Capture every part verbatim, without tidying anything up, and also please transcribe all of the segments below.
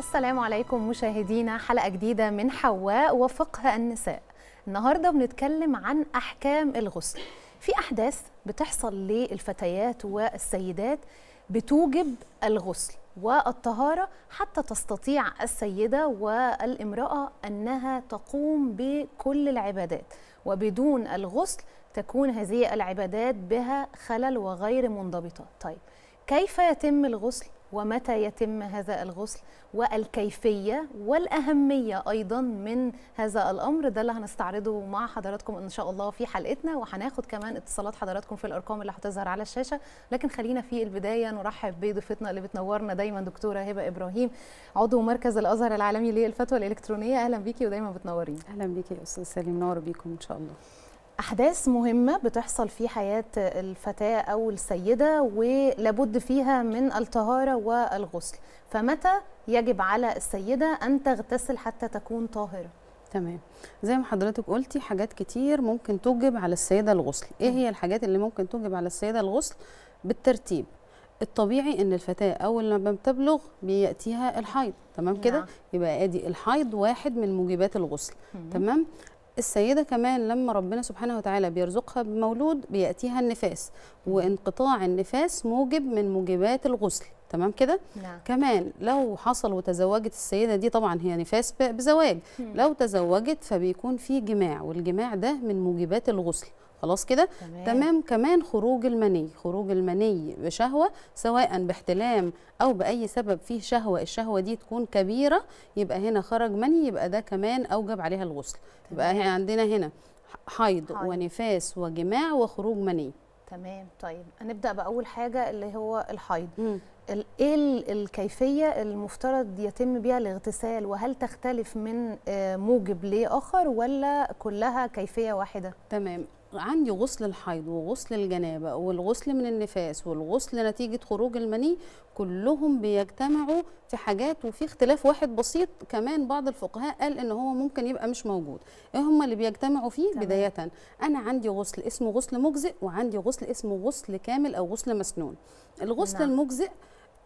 السلام عليكم مشاهدينا، حلقة جديدة من حواء وفقه النساء. النهاردة بنتكلم عن أحكام الغسل. في أحداث بتحصل للفتيات والسيدات بتوجب الغسل والطهارة حتى تستطيع السيدة والامرأة أنها تقوم بكل العبادات، وبدون الغسل تكون هذه العبادات بها خلل وغير منضبطة. طيب كيف يتم الغسل؟ ومتى يتم هذا الغسل؟ والكيفية والأهمية أيضا من هذا الأمر، ده اللي هنستعرضه مع حضراتكم إن شاء الله في حلقتنا، وهناخد كمان اتصالات حضراتكم في الأرقام اللي هتظهر على الشاشة. لكن خلينا في البداية نرحب بضيفتنا اللي بتنورنا دايما، دكتورة هبة إبراهيم، عضو مركز الأزهر العالمي للفتوى الإلكترونية. أهلا بيكي ودايما بتنورينا. أهلا بيكي يا أستاذ سليم، نور بيكم إن شاء الله. أحداث مهمة بتحصل في حياة الفتاة أو السيدة ولابد فيها من الطهارة والغسل، فمتى يجب على السيدة أن تغتسل حتى تكون طاهرة؟ تمام، زي ما حضرتك قلتي حاجات كتير ممكن توجب على السيدة الغسل. إيه هي الحاجات اللي ممكن توجب على السيدة الغسل؟ بالترتيب الطبيعي ان الفتاه اول لما بتبلغ بياتيها الحيض، تمام كده؟ يبقى ادي الحيض واحد من موجبات الغسل، تمام؟ السيدة كمان لما ربنا سبحانه وتعالى بيرزقها بمولود بيأتيها النفاس، وانقطاع النفاس موجب من موجبات الغسل، تمام كده؟ نعم. كمان لو حصل وتزوجت السيدة دي، طبعا هي نفاس بزواج، مم. لو تزوجت فبيكون في جماع، والجماع ده من موجبات الغسل، خلاص كده؟ تمام. تمام. كمان خروج المني، خروج المني بشهوة، سواء باحتلام أو بأي سبب فيه شهوة، الشهوة دي تكون كبيرة، يبقى هنا خرج مني، يبقى ده كمان أوجب عليها الغسل. تمام. يبقى عندنا هنا حيض, حيض ونفاس وجماع وخروج مني. تمام. طيب هنبدأ بأول حاجة اللي هو الحيض. ايه الكيفية المفترض يتم بها الاغتسال، وهل تختلف من موجب لآخر ولا كلها كيفية واحدة؟ تمام. عندي غسل الحيض وغسل الجنابة والغسل من النفاس والغسل نتيجة خروج المني، كلهم بيجتمعوا في حاجات، وفي اختلاف واحد بسيط كمان بعض الفقهاء قال ان هو ممكن يبقى مش موجود. ايه هم اللي بيجتمعوا فيه؟ تمام. بداية انا عندي غسل اسمه غسل مجزئ، وعندي غسل اسمه غسل كامل او غسل مسنون. الغسل نعم. المجزئ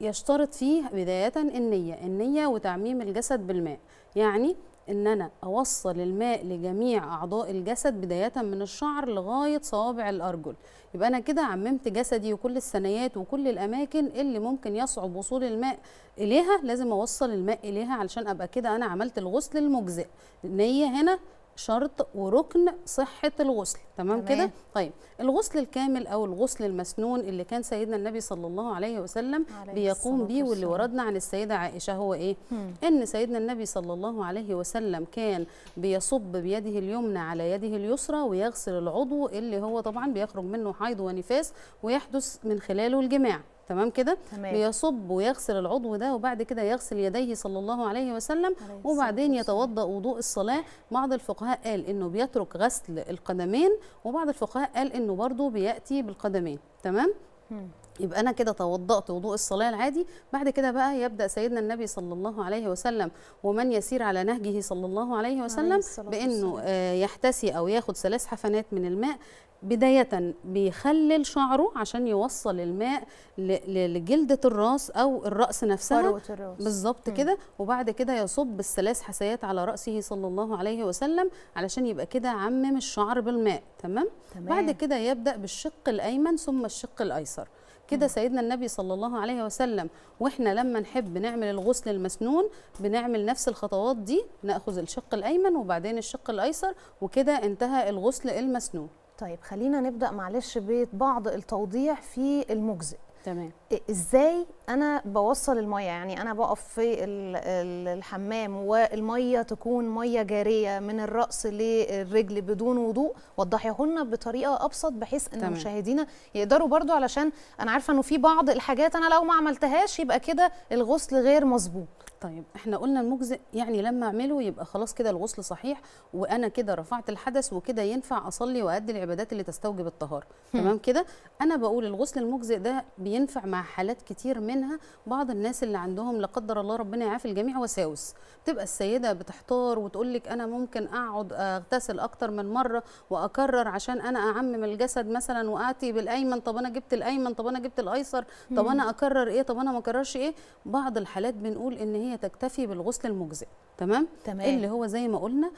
يشترط فيه بداية النية، النية وتعميم الجسد بالماء، يعني ان انا اوصل الماء لجميع اعضاء الجسد بدايه من الشعر لغايه صوابع الارجل، يبقى انا كده عممت جسدي وكل الثنيات وكل الاماكن اللي ممكن يصعب وصول الماء اليها، لازم اوصل الماء اليها علشان ابقى كده انا عملت الغسل المجزئ. النية هنا شرط وركن صحة الغسل، تمام كده؟ طيب الغسل الكامل أو الغسل المسنون اللي كان سيدنا النبي صلى الله عليه وسلم عليه بيقوم بيه، واللي وردنا عن السيدة عائشة هو إيه؟ هم. إن سيدنا النبي صلى الله عليه وسلم كان بيصب بيده اليمنى على يده اليسرى ويغسل العضو اللي هو طبعا بيخرج منه حيض ونفاس ويحدث من خلاله الجماع، تمام كده؟ بيصب ويغسل العضو ده، وبعد كده يغسل يديه صلى الله عليه وسلم، وبعدين يتوضأ وضوء الصلاة. بعض الفقهاء قال انه بيترك غسل القدمين، وبعض الفقهاء قال انه برضه بيأتي بالقدمين، تمام؟ هم. يبقى أنا كده توضأت وضوء الصلاة العادي. بعد كده بقى يبدأ سيدنا النبي صلى الله عليه وسلم ومن يسير على نهجه صلى الله عليه وسلم بأنه يحتسي أو ياخد ثلاث حفنات من الماء. بداية بيخلل شعره عشان يوصل الماء لجلدة الراس أو الرأس نفسها بالظبط كده، وبعد كده يصب الثلاث حسيات على رأسه صلى الله عليه وسلم علشان يبقى كده عمم الشعر بالماء، تمام؟ تمام. بعد كده يبدأ بالشق الأيمن ثم الشق الأيسر كده. سيدنا النبي صلى الله عليه وسلم واحنا لما نحب نعمل الغسل المسنون بنعمل نفس الخطوات دي، ناخذ الشق الايمن وبعدين الشق الايسر، وكده انتهى الغسل المسنون. طيب خلينا نبدا معلش ببعض التوضيح في المجزئ. تمام. ازاي انا بوصل الميه؟ يعني انا بقف في الحمام والميه تكون ميه جاريه من الراس للرجل بدون وضوء، وضحيه لنا بطريقه ابسط بحيث ان مشاهدينا يقدروا برضو، علشان انا عارفه انه في بعض الحاجات انا لو ما عملتهاش يبقى كده الغسل غير مظبوط. طيب احنا قلنا المجزئ يعني لما اعمله يبقى خلاص كده الغسل صحيح، وانا كده رفعت الحدث، وكده ينفع اصلي وادي العبادات اللي تستوجب الطهاره، تمام كده؟ انا بقول الغسل المجزئ ده بينفع مع حالات كتير، منها بعض الناس اللي عندهم لا قدر الله ربنا يعافي الجميع وساوس، بتبقى السيده بتحتار وتقول لك انا ممكن اقعد اغتسل اكتر من مره واكرر عشان انا اعمم الجسد مثلا، واتي بالايمن، طب انا جبت الايمن، طب انا جبت الايسر، طب انا اكرر ايه، طب انا ما اكررش ايه. بعض الحالات بنقول ان هي هي تكتفي بالغسل المجزئ، تمام؟ تمام. اللي هو زي ما قلنا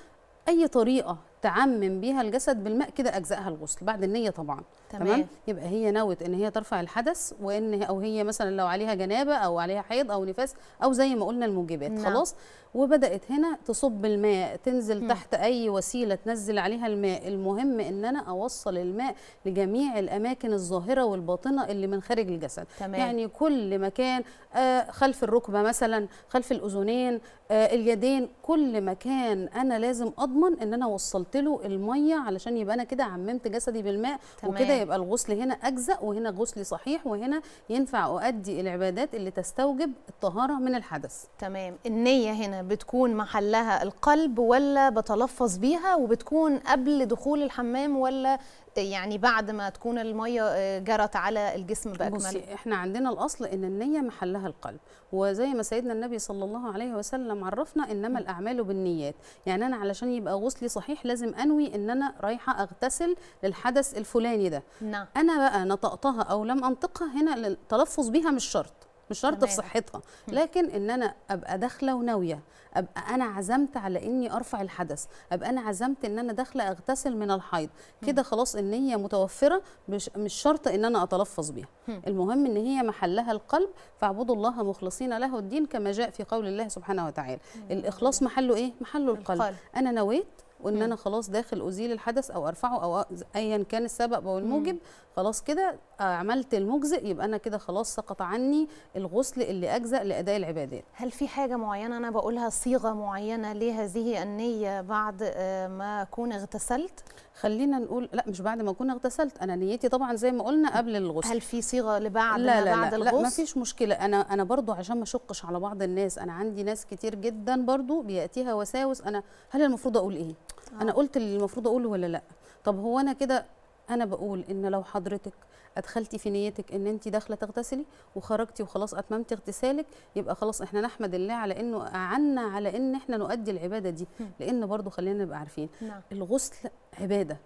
اي طريقه تعمم بيها الجسد بالماء كده اجزائها الغسل بعد النيه طبعا. تمام. تمام. يبقى هي نوت ان هي ترفع الحدث وان او هي مثلا لو عليها جنابه او عليها حيض او نفاس او زي ما قلنا الموجبات. نعم. خلاص، وبدات هنا تصب الماء، تنزل م. تحت اي وسيله تنزل عليها الماء. المهم ان انا اوصل الماء لجميع الاماكن الظاهره والباطنه اللي من خارج الجسد. تمام. يعني كل مكان، آه خلف الركبه مثلا، خلف الاذنين، آه اليدين، كل مكان انا لازم اضمن ان انا اوصلت له الميه علشان يبقى انا كده عممت جسدي بالماء. تمام. وكده يبقى الغسل هنا اجزأ، وهنا غسلي صحيح، وهنا ينفع اؤدي العبادات اللي تستوجب الطهاره من الحدث. تمام. النيه هنا بتكون محلها القلب ولا بتلفظ بيها، وبتكون قبل دخول الحمام ولا يعني بعد ما تكون الميه جرت على الجسم باكمله؟ بصي، احنا عندنا الاصل ان النيه محلها القلب، وزي ما سيدنا النبي صلى الله عليه وسلم عرفنا انما الاعمال بالنيات. يعني انا علشان يبقى غسلي صحيح لازم انوي ان انا رايحه اغتسل للحدث الفلاني ده. نعم. انا بقى نطقتها او لم انطقها، هنا التلفظ بيها مش شرط، مش شرط في صحتها، لكن ان انا ابقى داخله وناويه، ابقى انا عزمت على اني ارفع الحدث، ابقى انا عزمت ان انا داخله اغتسل من الحيض، كده خلاص النيه متوفره، مش مش شرط ان انا اتلفظ بيها. المهم ان هي محلها القلب، فاعبدوا الله مخلصين له الدين كما جاء في قول الله سبحانه وتعالى. الاخلاص محله ايه؟ محله القلب. انا نويت وان انا خلاص داخل ازيل الحدث او ارفعه او ايا كان السبب او الموجب، خلاص كده عملت المجزئ، يبقى انا كده خلاص سقط عني الغسل اللي اجزأ لاداء العبادات. هل في حاجه معينه انا بقولها، صيغه معينه لهذه النيه بعد ما اكون اغتسلت؟ خلينا نقول لا، مش بعد ما اكون اغتسلت، انا نيتي طبعا زي ما قلنا قبل الغسل. هل في صيغه لبعد ما بعد الغسل؟ لا لا لا، مفيش مشكله. انا انا برضو عشان ما اشقش على بعض الناس، انا عندي ناس كتير جدا برضو بياتيها وساوس، انا هل المفروض اقول ايه؟ آه. انا قلت اللي المفروض اقوله ولا لا؟ طب هو انا كده انا بقول ان لو حضرتك ادخلتي في نيتك ان انت داخله تغتسلي وخرجتي وخلاص اتممتي اغتسالك، يبقى خلاص احنا نحمد الله على انه اعنا على ان احنا نؤدي العباده دي، لان برضو خلينا نبقى عارفين. نعم. الغسل عباده،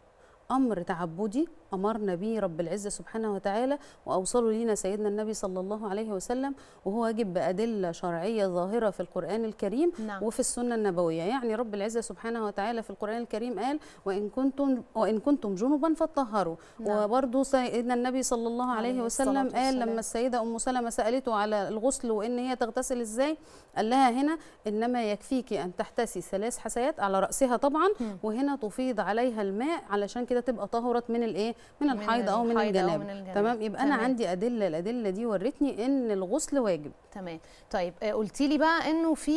امر تعبدي امرنا به رب العزه سبحانه وتعالى، واوصله لينا سيدنا النبي صلى الله عليه وسلم، وهو واجب بادله شرعيه ظاهره في القران الكريم. نعم. وفي السنه النبويه. يعني رب العزه سبحانه وتعالى في القران الكريم قال وان كنتم وان كنتم جنبا فطهروا. نعم. وبرده سيدنا النبي صلى الله عليه وسلم قال لما السيده ام سلمه سالته على الغسل وان هي تغتسل ازاي، قال لها هنا انما يكفيك ان تحتسي ثلاث حسيات على راسها طبعا، م. وهنا تفيض عليها الماء علشان كده تبقى طهرت من الايه، من الحيض او من الجنابه. تمام. يبقى انا عندي ادله، الادله دي ورتني ان الغسل واجب. تمام. طيب قلتي لي بقى انه في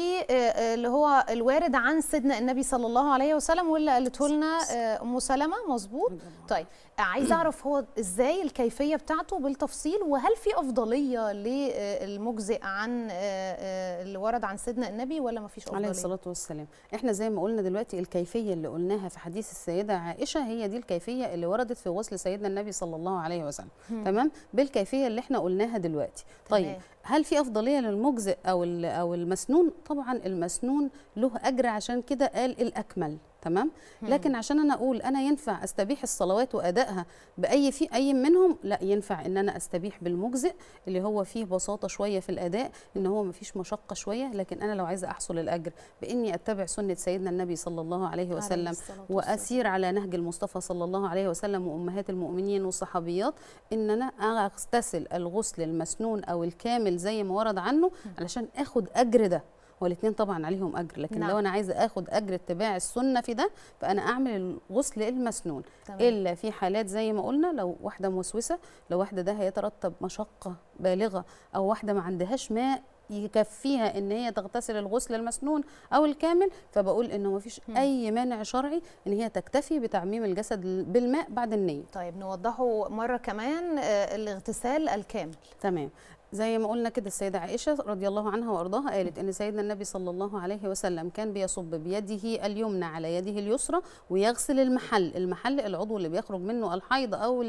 اللي هو الوارد عن سيدنا النبي صلى الله عليه وسلم واللي قالته لنا ام سلمه، مظبوط؟ طيب عايزه اعرف هو ازاي الكيفيه بتاعته بالتفصيل، وهل في افضليه للمجزئ عن اللي ورد عن سيدنا النبي ولا ما فيش افضليه؟ عليه الصلاه والسلام. احنا زي ما قلنا دلوقتي الكيفيه اللي قلناها في حديث السيده عائشه هي دي الكيفيه اللي وردت في غسل سيدنا النبي صلى الله عليه وسلم. هم. تمام، بالكيفيه اللي احنا قلناها دلوقتي. طيب تمام. هل في افضليه للمجزئ او او المسنون؟ طبعا المسنون له اجر، عشان كده قال الاكمل. تمام. لكن عشان انا اقول انا ينفع استبيح الصلوات وادائها باي في اي منهم، لا، ينفع ان انا استبيح بالمجزئ اللي هو فيه بساطه شويه في الاداء، ان هو مفيش مشقه شويه. لكن انا لو عايزه احصل الاجر باني اتبع سنه سيدنا النبي صلى الله عليه وسلم واسير على نهج المصطفى صلى الله عليه وسلم وامهات المؤمنين والصحابيات، ان انا اغتسل الغسل المسنون او الكامل زي ما ورد عنه علشان اخد اجر ده. والاثنين طبعا عليهم اجر، لكن نعم. لو انا عايزه اخد اجر اتباع السنه في ده، فانا اعمل الغسل المسنون. تمام. الا في حالات زي ما قلنا، لو واحده موسوسه، لو واحده ده هيترتب مشقه بالغه، او واحده ما عندهاش ماء يكفيها ان هي تغتسل الغسل المسنون او الكامل، فبقول انه ما فيش اي مانع شرعي ان هي تكتفي بتعميم الجسد بالماء بعد النيه. طيب نوضحه مره كمان، الاغتسال الكامل. تمام. زي ما قلنا كده السيدة عائشة رضي الله عنها وأرضاها قالت إن سيدنا النبي صلى الله عليه وسلم كان بيصب بيده اليمنى على يده اليسرى ويغسل المحل. المحل العضو اللي بيخرج منه الحيض أو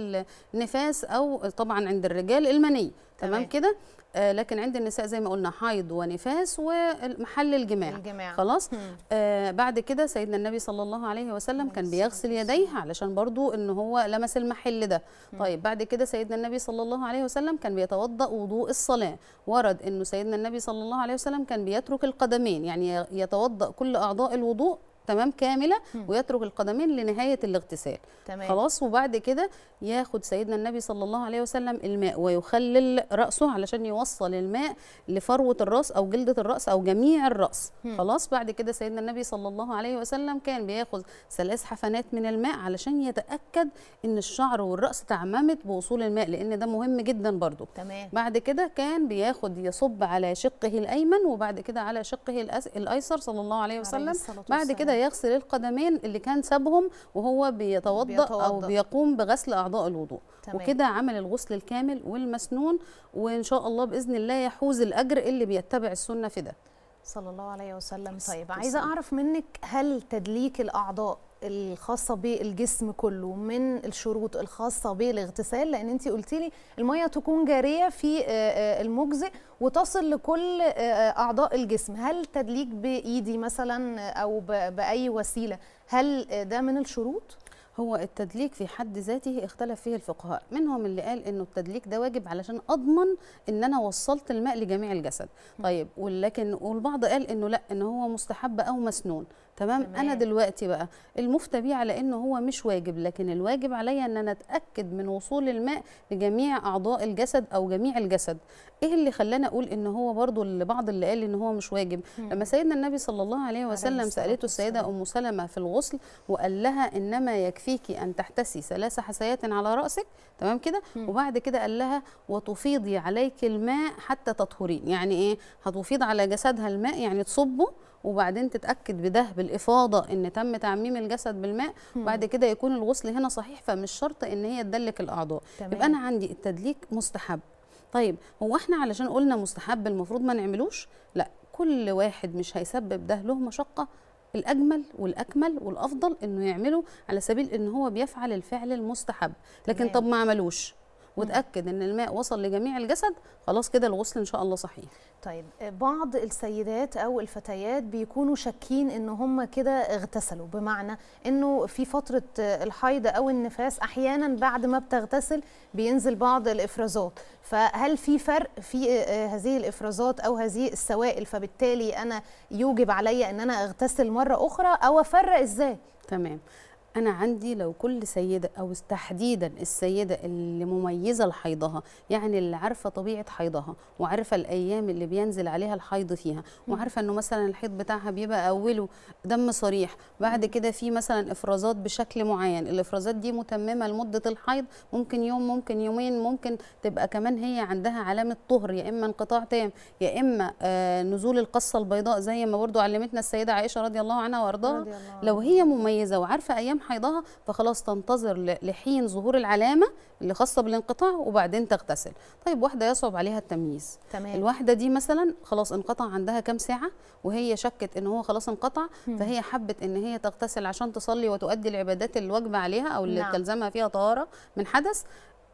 النفاس، أو طبعا عند الرجال المني. تمام كده. آه لكن عند النساء زي ما قلنا حيض ونفاس ومحل الجماع, الجماع. خلاص. آه بعد كده سيدنا النبي صلى الله عليه وسلم كان بيغسل يديه علشان برضو ان هو لمس المحل ده. مم. طيب بعد كده سيدنا النبي صلى الله عليه وسلم كان بيتوضأ وضوء الصلاة. ورد انه سيدنا النبي صلى الله عليه وسلم كان بيترك القدمين, يعني يتوضأ كل اعضاء الوضوء تمام كاملة ويترك القدمين لنهاية الاغتسال. تمام. خلاص. وبعد كده ياخد سيدنا النبي صلى الله عليه وسلم الماء ويخلل رأسه علشان يوصل الماء لفروة الرأس أو جلدة الرأس أو جميع الرأس. هم. خلاص. بعد كده سيدنا النبي صلى الله عليه وسلم كان بياخد ثلاث حفنات من الماء علشان يتأكد إن الشعر والرأس تعممت بوصول الماء, لأن ده مهم جدا برضو. تمام. بعد كده كان بياخد يصب على شقه الأيمن وبعد كده على شقه الأيسر صلى الله عليه وسلم. عليه بعد كده يغسل القدمين اللي كان سابهم وهو بيتوضأ أو بيقوم بغسل أعضاء الوضوء. تمام. وكده عمل الغسل الكامل والمسنون, وإن شاء الله بإذن الله يحوز الأجر اللي بيتبع السنة في ده صلى الله عليه وسلم. طيب عايزة أعرف منك, هل تدليك الأعضاء الخاصة بالجسم كله من الشروط الخاصة بالاغتسال؟ لأن أنت قلتي لي المية تكون جارية في المجزئ وتصل لكل أعضاء الجسم, هل تدليك بإيدي مثلا أو بأي وسيلة هل ده من الشروط؟ هو التدليك في حد ذاته اختلف فيه الفقهاء, منهم اللي قال انه التدليك ده واجب علشان اضمن ان انا وصلت الماء لجميع الجسد. طيب ولكن والبعض قال انه لا, ان هو مستحب او مسنون. تمام؟ تمام. انا دلوقتي بقى المفتى بيه على انه هو مش واجب, لكن الواجب عليا ان انا اتاكد من وصول الماء لجميع اعضاء الجسد او جميع الجسد. ايه اللي خلاني اقول ان هو برضو اللي بعض اللي قال ان هو مش واجب؟ مم. لما سيدنا النبي صلى الله عليه وسلم سالته السيده ام سلمة في الغسل وقال لها انما يكفيكي ان تحتسي ثلاث حسيات على راسك. تمام كده. وبعد كده قال لها وتفيضي عليك الماء حتى تطهرين. يعني ايه هتفيض على جسدها الماء؟ يعني تصبه وبعدين تتأكد بده بالإفاضة إن تم تعميم الجسد بالماء. وبعد كده يكون الغسل هنا صحيح, فمش شرط إن هي تدلك الأعضاء. تمام. يبقى أنا عندي التدليك مستحب. طيب هو إحنا علشان قلنا مستحب المفروض ما نعملوش؟ لا, كل واحد مش هيسبب ده له مشقة. الأجمل والأكمل والأفضل إنه يعمله على سبيل إن هو بيفعل الفعل المستحب. لكن طب ما عملوش وتأكد ان الماء وصل لجميع الجسد, خلاص كده الغسل ان شاء الله صحيح. طيب بعض السيدات او الفتيات بيكونوا شاكين ان هم كده اغتسلوا, بمعنى انه في فتره الحيض او النفاس احيانا بعد ما بتغتسل بينزل بعض الافرازات, فهل في فرق في هذه الافرازات او هذه السوائل فبالتالي انا يوجب عليا ان انا اغتسل مره اخرى, او افرق ازاي؟ تمام. أنا عندي لو كل سيدة أو تحديدا السيدة اللي مميزة لحيضها, يعني اللي عارفة طبيعة حيضها وعارفة الأيام اللي بينزل عليها الحيض فيها وعارفة أنه مثلا الحيض بتاعها بيبقى أوله دم صريح, بعد كده في مثلا إفرازات بشكل معين, الإفرازات دي متممة لمدة الحيض, ممكن يوم ممكن يومين, ممكن تبقى كمان هي عندها علامة طهر, يا إما انقطاع تام يا إما آه نزول القصة البيضاء زي ما برضو علمتنا السيدة عائشة رضي الله عنها وأرضاها. لو هي مميزة وعارفة أيام حيضها فخلاص تنتظر لحين ظهور العلامه اللي خاصه بالانقطاع وبعدين تغتسل. طيب واحده يصعب عليها التمييز. تمام. الواحده دي مثلا خلاص انقطع عندها كام ساعه وهي شكت ان هو خلاص انقطع, فهي حبت ان هي تغتسل عشان تصلي وتؤدي العبادات الواجبه عليها او اللي تلزمها فيها طهاره من حدث,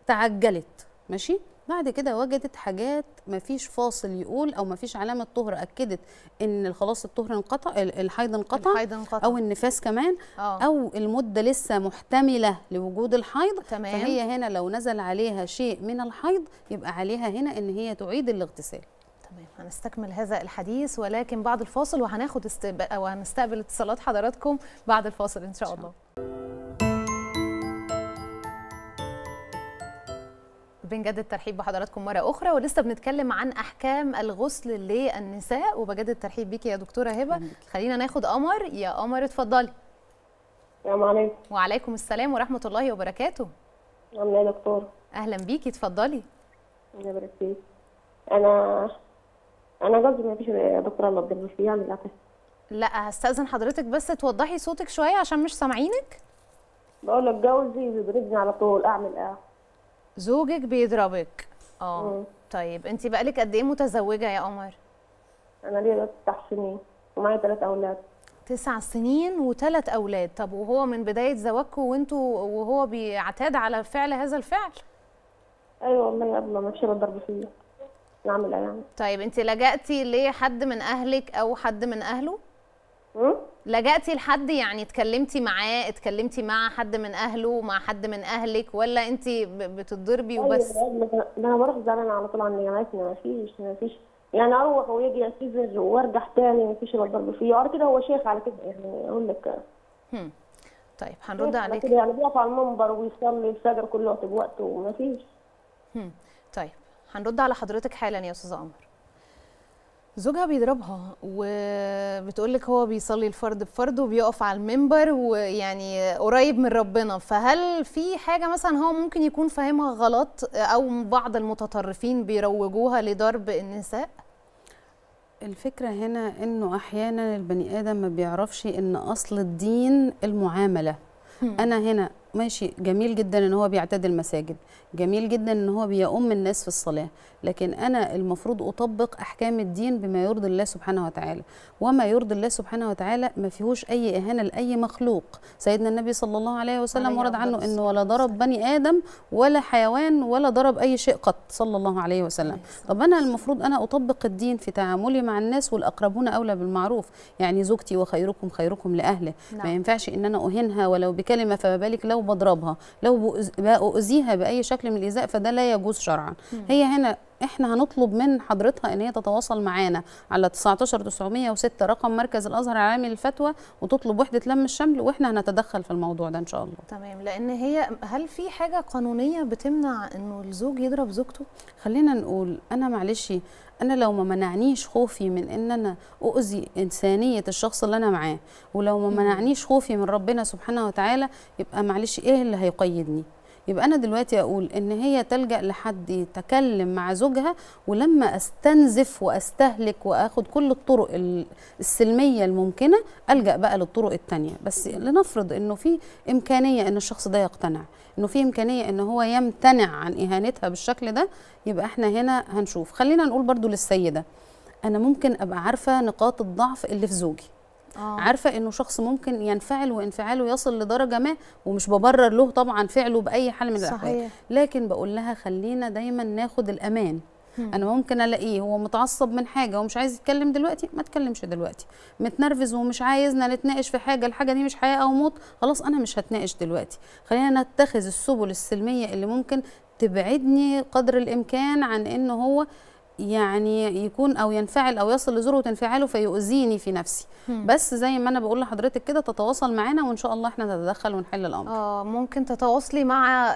تعجلت ماشي, بعد كده وجدت حاجات مفيش فاصل يقول او مفيش علامه طهر اكدت ان خلاص الطهر انقطع, الحيض انقطع, الحيض انقطع او النفاس كمان. أوه. او المده لسه محتمله لوجود الحيض. تمام. فهي هنا لو نزل عليها شيء من الحيض يبقى عليها هنا ان هي تعيد الاغتسال. تمام. هنستكمل هذا الحديث ولكن بعد الفاصل, وهناخد استقبال او هنستقبل اتصالات حضراتكم بعد الفاصل ان شاء الله. بنجدد الترحيب بحضراتكم مرة أخرى ولسه بنتكلم عن أحكام الغسل للنساء, وبجدد الترحيب بيكي يا دكتورة هبة. خلينا ناخد قمر. يا قمر اتفضلي. السلام عليكم. وعليكم السلام ورحمة الله وبركاته. عاملة إيه يا دكتورة؟ أهلا بيكي اتفضلي. يا بارك فيك. أنا أنا جوزي ما فيش يا دكتورة الله يبارك فيه, يعني للأسف. لا هستأذن حضرتك بس توضحي صوتك شوية عشان مش سامعينك. بقول لك جوزي بيضربني على طول, أعمل إيه؟ زوجك بيضربك. اه طيب انت بقالك قد ايه متزوجه يا قمر؟ انا ليا تسع سنين ومعايا ثلاث اولاد. تسع سنين وثلاث اولاد. طب وهو من بدايه زواجكم وانتوا وهو بيعتاد على فعل هذا الفعل؟ ايوه والله قبل ما شبه ضرب فيا نعملها يعني. طيب انت لجأتي لحد من اهلك او حد من اهله؟ امم لجأتي لحد يعني اتكلمتي معاه، اتكلمتي مع حد من اهله، مع حد من اهلك، ولا انت بتتضربي وبس؟ ايوه ده انا بروح زعلانه على طول عن جامعتنا، ما فيش ما فيش يعني اروح ويجي اسيبز وارجع تاني، ما فيش ولا ضرب فيا، وعلى كده هو شيخ على كده يعني اقول لك. امم طيب هنرد عليك. يعني بيقف على المنبر ويصلي الفجر كل وقت بوقته وما فيش. امم طيب هنرد على حضرتك حالا يا استاذه قمر. زوجها بيضربها وبتقول لك هو بيصلي الفرض بفرض وبيقف على المنبر ويعني قريب من ربنا، فهل في حاجه مثلا هو ممكن يكون فاهمها غلط او بعض المتطرفين بيروجوها لضرب النساء؟ الفكره هنا انه احيانا البني ادم ما بيعرفش ان اصل الدين المعامله. انا هنا ماشي جميل جدا ان هو بيعتاد المساجد، جميل جدا ان هو بيؤم الناس في الصلاه، لكن انا المفروض اطبق احكام الدين بما يرضي الله سبحانه وتعالى، وما يرضي الله سبحانه وتعالى ما فيهوش اي اهانه لاي مخلوق. سيدنا النبي صلى الله عليه وسلم ورد عنه انه ولا ضرب بني ادم ولا حيوان ولا ضرب اي شيء قط صلى الله عليه وسلم. طب انا المفروض انا اطبق الدين في تعاملي مع الناس، والاقربون اولى بالمعروف، يعني زوجتي وخيركم خيركم لاهله، ما ينفعش ان انا اهينها ولو بكلمه، فما بالك لو بضربها، لو بأذيها بأي شكل من الإيذاء، فده لا يجوز شرعا. هي هنا احنا هنطلب من حضرتها ان هي تتواصل معانا على تسعة عشر تسعمية وستة رقم مركز الازهر العالمي للفتوى، وتطلب وحده لم الشمل، واحنا هنتدخل في الموضوع ده ان شاء الله. تمام، لان هي هل في حاجه قانونيه بتمنع انه الزوج يضرب زوجته؟ خلينا نقول انا معلش انا لو ما منعنيش خوفي من ان انا اؤذي انسانيه الشخص اللي انا معاه، ولو ما منعنيش خوفي من ربنا سبحانه وتعالى، يبقى معلش ايه اللي هيقيدني؟ يبقى أنا دلوقتي أقول إن هي تلجأ لحد يتكلم مع زوجها، ولما أستنزف وأستهلك وأخد كل الطرق السلمية الممكنة ألجأ بقى للطرق التانية، بس لنفرض إنه في إمكانية إن الشخص ده يقتنع، إنه في إمكانية إن هو يمتنع عن إهانتها بالشكل ده، يبقى إحنا هنا هنشوف. خلينا نقول برضو للسيدة، أنا ممكن أبقى عارفة نقاط الضعف اللي في زوجي، آه. عارفة انه شخص ممكن ينفعل وانفعاله يصل لدرجة ما، ومش ببرر له طبعا فعله بأي حال من الأحوال، لكن بقول لها خلينا دايما ناخد الأمان. مم. أنا ممكن ألاقيه هو متعصب من حاجة ومش عايز يتكلم دلوقتي، ما تكلمش دلوقتي، متنرفز ومش عايزنا نتناقش في حاجة، الحاجة دي مش حياة أو موت، خلاص أنا مش هتناقش دلوقتي. خلينا نتخذ السبل السلمية اللي ممكن تبعدني قدر الإمكان عن إنه هو يعني يكون او ينفعل او يصل لذروه انفعاله فيؤذيني في نفسي. مم. بس زي ما انا بقول لحضرتك كده تتواصل معانا، وان شاء الله احنا نتدخل ونحل الامر. اه ممكن تتواصلي مع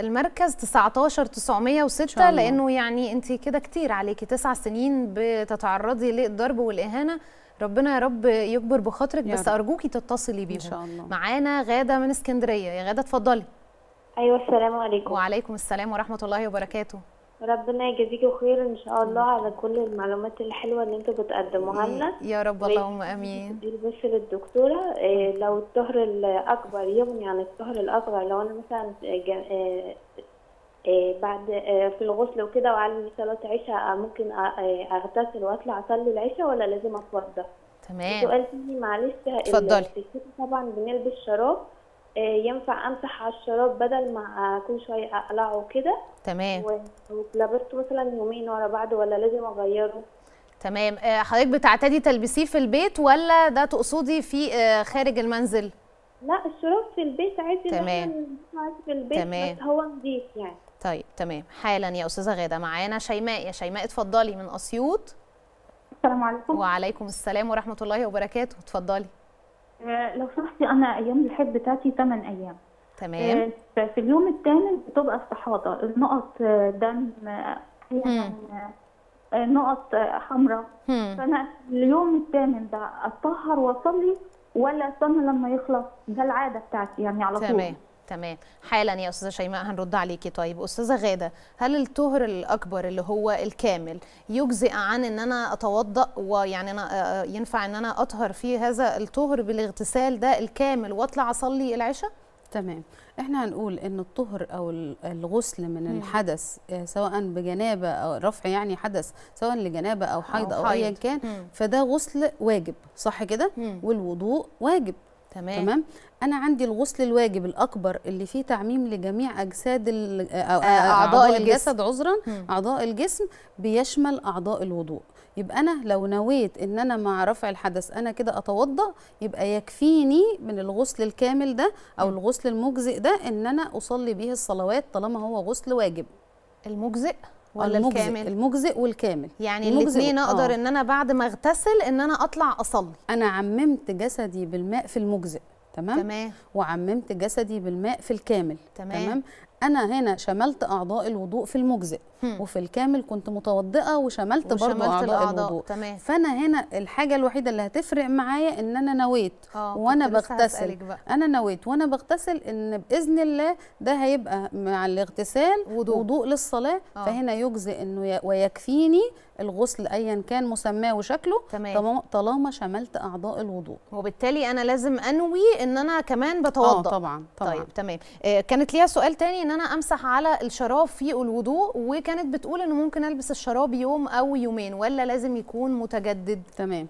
المركز تسعة عشر تسعمية وستة، لانه يعني انت كده كتير عليكي، تسع سنين بتتعرضي للضرب والاهانه، ربنا يا رب يكبر بخاطرك، بس رب. ارجوكي تتصلي بيهم ان شاء الله. معانا غاده من اسكندريه، يا غاده اتفضلي. ايوه السلام عليكم. وعليكم السلام ورحمه الله وبركاته. ربنا يجازيكي خير ان شاء الله على كل المعلومات الحلوه اللي انتوا بتقدموها لنا يا رب، اللهم امين. دي بس للدكتوره، لو الطهر الاكبر يغني عن الطهر الاصغر، لو انا مثلا بعد في الغسل وكده وعلى صلاه عشاء ممكن اغتسل واطلع اصلي العشاء ولا لازم اتوضى؟ تمام. السؤال فيه معلش اتفضلي. طبعا بنلبس شراب، ينفع امسح على الشراب بدل ما كل شويه اقلعه كده؟ تمام. ولبسته مثلا يومين ورا بعض ولا لازم اغيره؟ تمام. حضرتك بتعتادي تلبسيه في البيت ولا ده تقصدي في خارج المنزل؟ لا الشراب في البيت عادي. تمام في البيت. تمام. بس هو نضيف يعني. طيب تمام. حالا يا استاذه غاده. معانا شيماء، يا شيماء اتفضلي من اسيوط. السلام عليكم. وعليكم السلام ورحمه الله وبركاته، اتفضلي. لو سمحتي انا ايام الحيض بتاعتي ثمانية ايام. تمام. في اليوم الثامن بتبقى استحاضه، نقط دم يعني نقط حمراء، فانا اليوم الثامن ده اتطهر واصلي ولا استنى لما يخلص؟ ده العاده بتاعتي يعني على طول. تمام تمام. حالا يا استاذه شيماء هنرد عليكي. طيب استاذه غاده، هل الطهر الاكبر اللي هو الكامل يجزئ عن ان انا اتوضا ويعني انا ينفع ان انا اطهر في هذا الطهر بالاغتسال ده الكامل واطلع اصلي العشاء؟ تمام. احنا هنقول ان الطهر او الغسل من الحدث سواء بجنابه او رفع يعني حدث، سواء لجنابه او حيض او ايا كان، فده غسل واجب صح كده، والوضوء واجب. تمام. تمام. انا عندي الغسل الواجب الاكبر اللي فيه تعميم لجميع اجساد أعضاء, اعضاء الجسد عذرا اعضاء الجسم بيشمل اعضاء الوضوء. يبقى انا لو نويت ان انا مع رفع الحدث انا كده اتوضا، يبقى يكفيني من الغسل الكامل ده او الغسل المجزئ ده ان انا اصلي بيه الصلوات طالما هو غسل واجب. المجزئ ولا المجزئ الكامل؟ المجزئ والكامل، يعني الاثنين اقدر آه. ان انا بعد ما اغتسل ان انا اطلع اصلي. انا عممت جسدي بالماء في المجزئ، تمام؟ تمام. وعممت جسدي بالماء في الكامل، تمام. تمام. انا هنا شملت اعضاء الوضوء في المجزئ هم. وفي الكامل كنت متوضئه وشملت, وشملت برضه اعضاء الوضوء. تمام. فانا هنا الحاجه الوحيده اللي هتفرق معايا ان انا نويت آه. وانا بغتسل انا نويت وانا بغتسل ان باذن الله ده هيبقى مع الاغتسال وضوء, وضوء للصلاه آه. فهنا يجزئ انه ويكفيني الغسل ايا كان مسماه وشكله طالما شملت اعضاء الوضوء، وبالتالي انا لازم انوي ان انا كمان بتوضا. اه طبعا طبعا. طيب تمام. آه كانت ليها سؤال تاني ان انا امسح على الشراب في الوضوء، وكانت بتقول انه ممكن البس الشراب يوم او يومين ولا لازم يكون متجدد؟ تمام.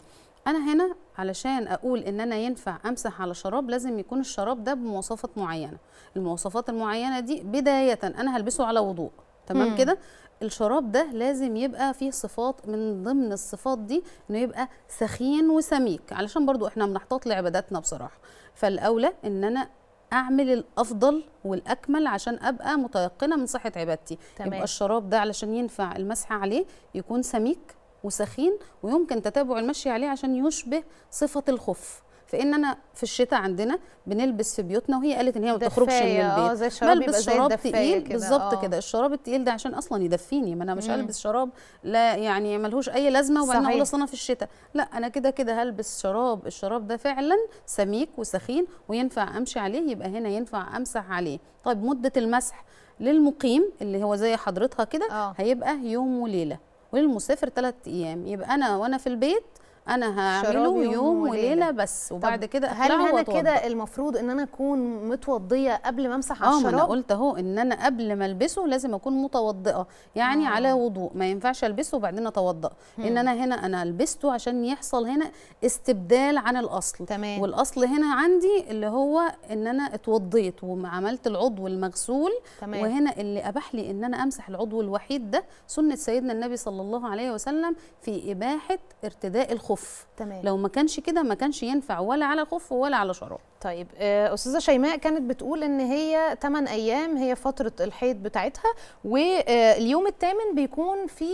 انا هنا علشان اقول ان انا ينفع امسح على شراب لازم يكون الشراب ده بمواصفات معينه. المواصفات المعينه دي بدايه انا هلبسه على وضوء، تمام كده. الشراب ده لازم يبقى فيه صفات، من ضمن الصفات دي انه يبقى سخين وسميك، علشان برضو احنا بنحتاط لعباداتنا بصراحه، فالاولى ان انا اعمل الافضل والاكمل عشان ابقى متيقنه من صحه عبادتي. تمام. يبقى الشراب ده علشان ينفع المسح عليه يكون سميك وسخين، ويمكن تتابع المشي عليه عشان يشبه صفه الخف. فان انا في الشتاء عندنا بنلبس في بيوتنا، وهي قالت ان هي ما بتخرجش من البيت، بلبس شراب تقيل بالظبط كده. الشراب التقيل ده عشان اصلا يدفيني، ما انا مش هلبس شراب لا يعني ملهوش اي لازمه وبعدين اقول اصل انا في الشتاء، لا انا كده كده هلبس شراب. الشراب ده فعلا سميك وسخين وينفع امشي عليه، يبقى هنا ينفع امسح عليه. طيب مده المسح للمقيم اللي هو زي حضرتها كده هيبقى يوم وليله، وللمسافر ثلاث ايام. يبقى انا وانا في البيت انا هعمله يوم وليله بس، وبعد كده هل انا كده المفروض ان انا اكون متوضيه قبل ما امسح على الشراب؟ اه انا قلت اهو ان انا قبل ما البسه لازم اكون متوضئه، يعني آه. على وضوء، ما ينفعش البسه وبعدين اتوضا. ان انا هنا انا لبسته عشان يحصل هنا استبدال عن الاصل. تمام. والاصل هنا عندي اللي هو ان انا اتوضيت وعملت العضو المغسول. تمام. وهنا اللي اباح لي ان انا امسح العضو الوحيد ده سنه سيدنا النبي صلى الله عليه وسلم في اباحه ارتداء الخف. تمام. لو ما كانش كده ما كانش ينفع ولا على خف ولا على شراب. طيب أستاذة شيماء كانت بتقول إن هي ثمان أيام هي فترة الحيض بتاعتها، واليوم الثامن بيكون في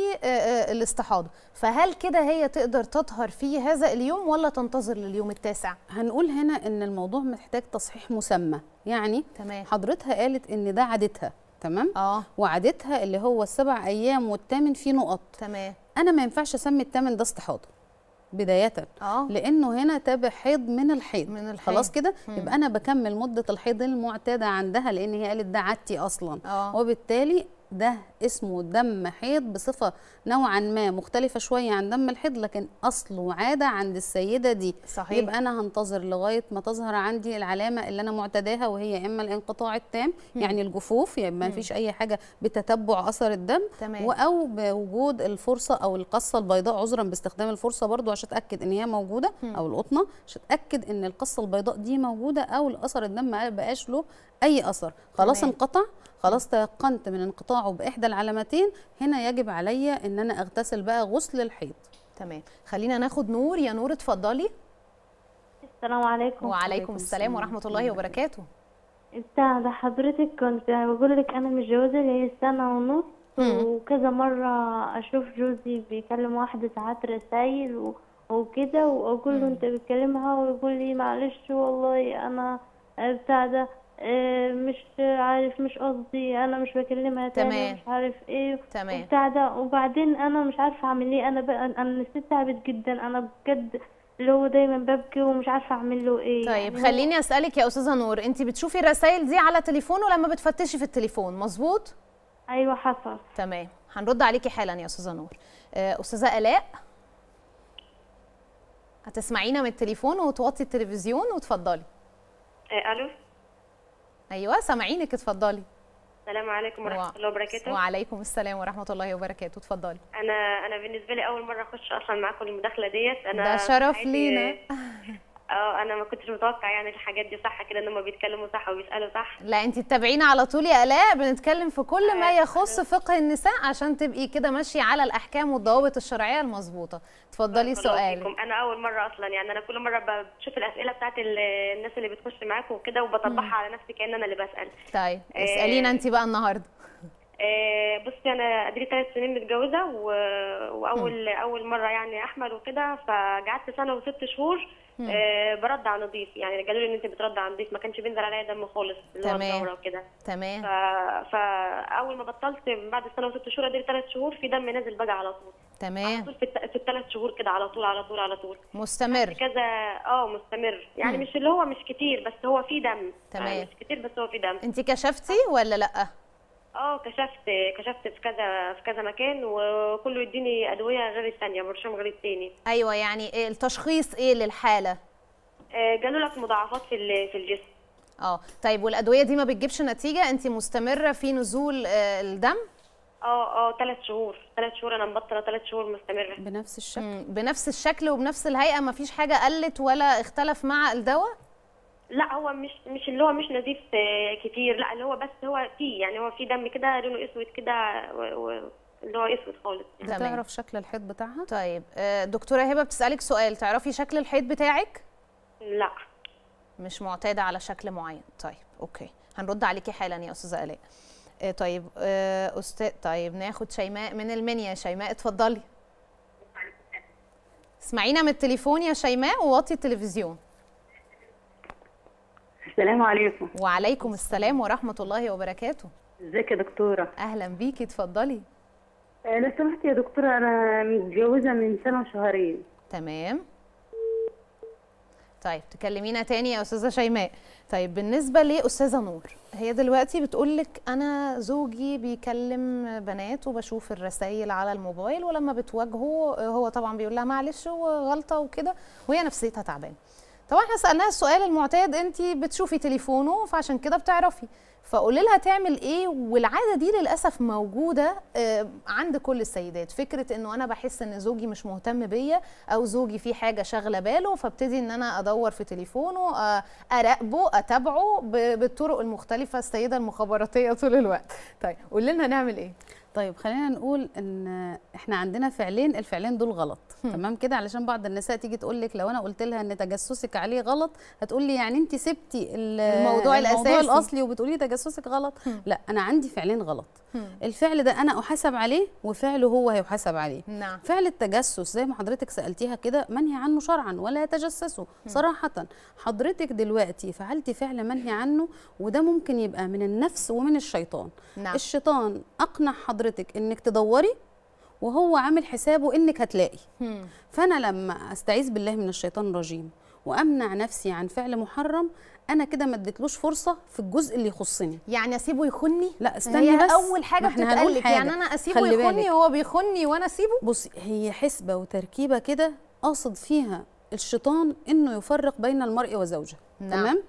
الاستحاضة، فهل كده هي تقدر تطهر في هذا اليوم ولا تنتظر لليوم التاسع؟ هنقول هنا إن الموضوع محتاج تصحيح مسمى، يعني تمام. حضرتها قالت إن ده عادتها، تمام؟ آه. وعادتها اللي هو السبع أيام والثامن فيه نقط. تمام. أنا ما ينفعش أسمي الثامن ده استحاضة بداية آه. لأنه هنا تابع حيض من الحيض, من الحيض. خلاص كده يبقى أنا بكمل مدة الحيض المعتادة عندها، لأن هي قالت ده عادتي أصلا آه. وبالتالي ده اسمه دم حيض بصفة نوعا ما مختلفة شوية عن دم الحيض، لكن أصله عادة عند السيدة دي. صحيح. يبقى أنا هنتظر لغاية ما تظهر عندي العلامة اللي أنا معتداها، وهي إما الانقطاع التام م. يعني الجفوف، يعني ما فيش أي حاجة بتتبع أثر الدم، أو بوجود الفرصة أو القصة البيضاء عذرا باستخدام الفرصة برضو عشان أتأكد إن هي موجودة م. أو القطنة عشان أتأكد إن القصة البيضاء دي موجودة أو الأثر الدم ما بقاش له أي أثر. خلاص تمام. انقطع، خلاص تيقنت من انقطاعه بإحدى العلامتين، هنا يجب عليا إن أنا أغتسل بقى غسل الحيض. تمام. خلينا ناخد نور. يا نور اتفضلي. السلام عليكم. وعليكم السلام ورحمة الله وبركاته. استاذة حضرتك كنت بقول لك أنا متجوزة لي سنة ونص وكذا مرة أشوف جوزي بيكلم واحدة ساعات رسايل وكده، وأقول له أنت بتكلمها ويقول لي معلش والله أنا بتاع ده مش عارف، مش قصدي، انا مش بكلمها تاني، مش عارف ايه بتاع ده. وبعدين انا مش عارفه اعمل ايه، انا بقى انا الست تعبت جدا، انا بجد اللي هو دايما ببكي ومش عارفه اعمل له ايه. طيب يعني خليني اسالك يا استاذه نور، انت بتشوفي الرسائل دي على تليفونه لما بتفتشي في التليفون، مظبوط؟ ايوه حصل. تمام، هنرد عليكي حالا يا استاذه نور. استاذه الاء هتسمعينا من التليفون وتوطي التلفزيون وتفضلي. ايه الو. ايوه سامعينك اتفضلي. السلام عليكم ورحمه و... الله وبركاته. وعليكم السلام ورحمه الله وبركاته. اتفضلي. انا انا بالنسبه لي اول مره اخش اصلا معاكم المداخله ديت، انا ده شرف لينا. اه انا ما كنتش متوقع يعني الحاجات دي صح كده، ان هم بيتكلموا صح وبيسالوا صح. لا انت تتابعينا على طول يا الاء، بنتكلم في كل ما يخص فقه النساء عشان تبقي كده ماشيه على الاحكام والضوابط الشرعيه المظبوطه. اتفضلي سؤالك. انا اول مره اصلا يعني انا كل مره بشوف الاسئله بتاعت الناس اللي بتخش معاكم وكده وبطبقها على نفسي كأن انا اللي بسال. طيب اسالينا انت بقى النهارده. آه بصي انا ادري ثلاث سنين متجوزه و... واول م. اول مره يعني احمل وكده، فقعدت سنه وست شهور آه برد على نضيف، يعني قالوا لي ان انت بترد على نضيف، ما كانش بينزل عليا دم خالص اللي هو الدوره وكده. تمام. ف... فاول ما بطلت بعد سنه وست شهور ادري ثلاث شهور في دم نازل بقى على طول. تمام. في في الثلاث شهور كده على طول على طول على طول مستمر كذا. اه مستمر يعني م. مش اللي هو مش كتير بس هو في دم. تمام. يعني مش كتير بس هو في دم. انت كشفتي ولا لا؟ اه كشفت كشفت في كذا في كذا مكان، وكله يديني ادويه غير الثانيه، برشام غير الثاني. ايوه يعني التشخيص ايه للحاله؟ آه قالوا لك مضاعفات في في الجسم. اه طيب والادويه دي ما بتجيبش نتيجه؟ انت مستمره في نزول آه الدم؟ اه اه ثلاث شهور، ثلاث شهور انا مبطله، ثلاث شهور مستمره بنفس الشكل. مم. بنفس الشكل وبنفس الهيئه، ما فيش حاجه قلت ولا اختلف مع الدواء؟ لا هو مش مش اللي هو مش نزيف كتير، لا اللي هو بس هو فيه يعني هو فيه دم كده لونه اسود كده اللي هو اسود خالص. يعني تعرف شكل الحيض بتاعها؟ طيب دكتوره هبه بتسالك سؤال، تعرفي شكل الحيض بتاعك؟ لا مش معتاده على شكل معين. طيب اوكي هنرد عليكي حالا يا استاذه الاء. طيب استاذ طيب ناخد شيماء من المنيا. شيماء اتفضلي. اسمعينا من التليفون يا شيماء ووطي التلفزيون. السلام عليكم. وعليكم السلام ورحمة الله وبركاته. ازيك يا دكتورة؟ أهلا بيكي اتفضلي. أه لو سمحتي يا دكتورة أنا متجوزة من سنة وشهرين. تمام. طيب تكلمينا تاني يا أستاذة شيماء. طيب بالنسبة لأستاذة نور، هي دلوقتي بتقولك أنا زوجي بيكلم بنات وبشوف الرسايل على الموبايل، ولما بتواجهه هو طبعا بيقول لها معلش وغلطة وكده، وهي نفسيتها تعبانة. طبعا احنا سالناها السؤال المعتاد، انت بتشوفي تليفونه فعشان كده بتعرفي، فقولي لها تعمل ايه. والعاده دي للاسف موجوده عند كل السيدات، فكره انه انا بحس ان زوجي مش مهتم بيا او زوجي في حاجه شاغله باله، فابتدي ان انا ادور في تليفونه اراقبه اتابعه بالطرق المختلفه. السيده المخابراتيه طول الوقت. طيب قولي لنا نعمل ايه. طيب خلينا نقول ان احنا عندنا فعلين، الفعلين دول غلط. تمام كده، علشان بعض النساء تيجي تقول لك لو انا قلت لها ان تجسسك عليه غلط هتقول لي يعني انت سبتي الموضوع, الموضوع الاساسي الاصلي وبتقولي لي تجسسك غلط. لا انا عندي فعلين غلط. الفعل ده انا احاسب عليه وفعله هو هيحاسب عليه. نعم. فعل التجسس زي ما حضرتك سالتيها كده منهي عنه شرعا، ولا يتجسسوا صراحه. حضرتك دلوقتي فعلتي فعل منهي عنه، وده ممكن يبقى من النفس ومن الشيطان. نعم. الشيطان اقنع حضرتك انك تدوري وهو عامل حسابه انك هتلاقي. فانا لما استعيذ بالله من الشيطان الرجيم وامنع نفسي عن فعل محرم، انا كده ما اديتلوش فرصه في الجزء اللي يخصني. يعني اسيبه يخني؟ لا استني بس، اول حاجه بتتقلك يعني انا اسيبه يخني وهو بيخني وانا اسيبه. بصي هي حسبه وتركيبه كده قاصد فيها الشيطان انه يفرق بين المرء وزوجه. نعم. تمام.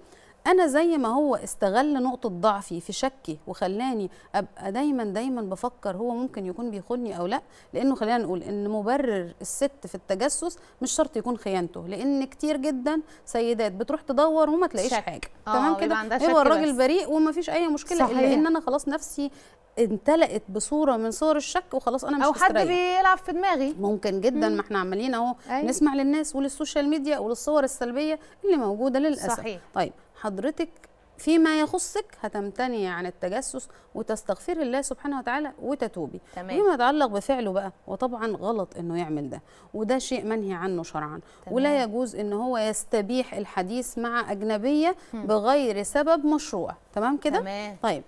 أنا زي ما هو استغل نقطة ضعفي في شكي وخلاني أبقى دايما دايما بفكر هو ممكن يكون بيخوني أو لأ، لأنه خلينا نقول إن مبرر الست في التجسس مش شرط يكون خيانته، لأن كتير جدا سيدات بتروح تدور وما تلاقيش شك. حاجة. تمام كده؟ هو الراجل بريء وما فيش أي مشكلة. صحيح. إلا إن أنا خلاص نفسي امتلأت بصوره من صور الشك وخلاص انا مش مستريحه، او حد بيلعب في دماغي. ممكن جدا. مم. ما احنا عمالين اهو نسمع للناس وللسوشيال ميديا وللصور السلبيه اللي موجوده للاسف. صحيح. طيب حضرتك فيما يخصك هتمتنعي عن التجسس وتستغفري الله سبحانه وتعالى وتتوبي. تمام. فيما يتعلق بفعله بقى، وطبعا غلط انه يعمل ده، وده شيء منهي عنه شرعا. تمام. ولا يجوز ان هو يستبيح الحديث مع اجنبيه. مم. بغير سبب مشروع. تمام كده. تمام. طيب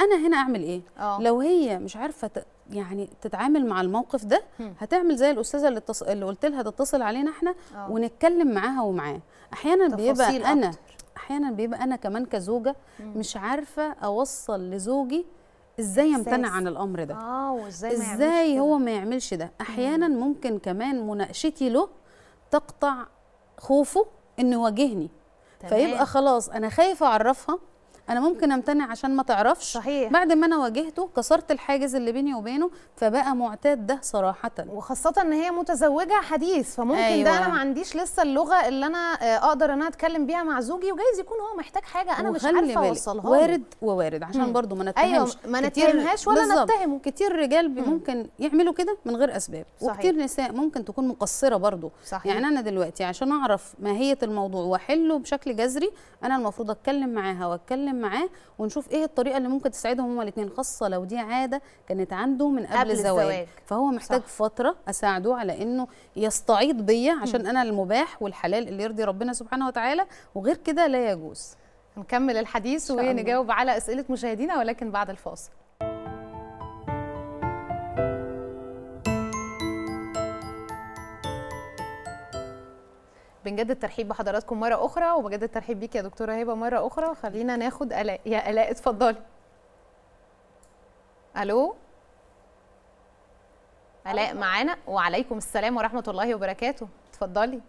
أنا هنا أعمل إيه؟ أوه. لو هي مش عارفة ت... يعني تتعامل مع الموقف ده، هم. هتعمل زي الأستاذة اللي, تص... اللي قلت لها تتصل علينا إحنا. أوه. ونتكلم معاها ومعاه. أحياناً بيبقى أكتر. أنا أحياناً بيبقى أنا كمان كزوجة هم. مش عارفة أوصل لزوجي إزاي يمتنع عن الأمر ده. آه وإزاي ما يعملش إزاي هو ما يعملش ده. أحياناً هم. ممكن كمان مناقشتي له تقطع خوفه إنه يواجهني. تمام. فيبقى خلاص أنا خايفة أعرفها انا ممكن امتنع عشان ما تعرفش. صحيح. بعد ما انا واجهته كسرت الحاجز اللي بيني وبينه، فبقى معتاد ده صراحه، وخاصه ان هي متزوجه حديث، فممكن أيوة. ده انا ما عنديش لسه اللغه اللي انا اقدر ان انا اتكلم بيها مع زوجي، وجايز يكون هو محتاج حاجه انا مش عارفه اوصلها. وارد ووارد، عشان برضو ما نتهمش. ايوه ما نتهمهاش ولا نتهمه. كتير رجال ممكن يعملوا كده من غير اسباب. صحيح. وكتير نساء ممكن تكون مقصره برضو. صحيح. يعني انا دلوقتي عشان اعرف ماهيه الموضوع واحله بشكل جذري، انا المفروض اتكلم معاها واتكلم معاه ونشوف ايه الطريقه اللي ممكن تساعدهم هما الاثنين، خاصه لو دي عاده كانت عنده من قبل, قبل الزواج. الزواج فهو محتاج صح. فتره اساعده على انه يستعيد بيا، عشان انا المباح والحلال اللي يرضي ربنا سبحانه وتعالى، وغير كده لا يجوز. نكمل الحديث ونجاوب على اسئله مشاهدينا ولكن بعد الفاصل. بنجدد الترحيب بحضراتكم مره اخرى، وبجدد الترحيب بيك يا دكتوره هبه مره اخرى. خلينا ناخد الاء. يا الاء اتفضلي. الو الاء معانا. وعليكم السلام ورحمه الله وبركاته، اتفضلي.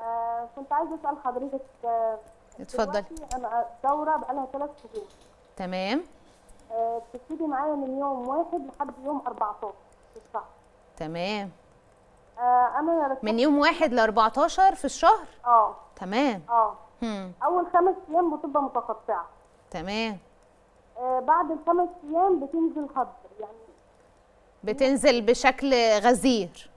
آه كنت عايزه اسال حضرتك. آه اتفضلي. انا دوره بقالها ثلاث شهور. تمام. آه بتبتدي معايا من يوم واحد لحد يوم أربعتاشر في الشهر. تمام. أنا من يوم واحد ل أربعتاشر في الشهر. اه تمام. اه اول خمس ايام بتبقى متقطعه. تمام. آه بعد الخمس ايام بتنزل هضم، يعني بتنزل بشكل غزير.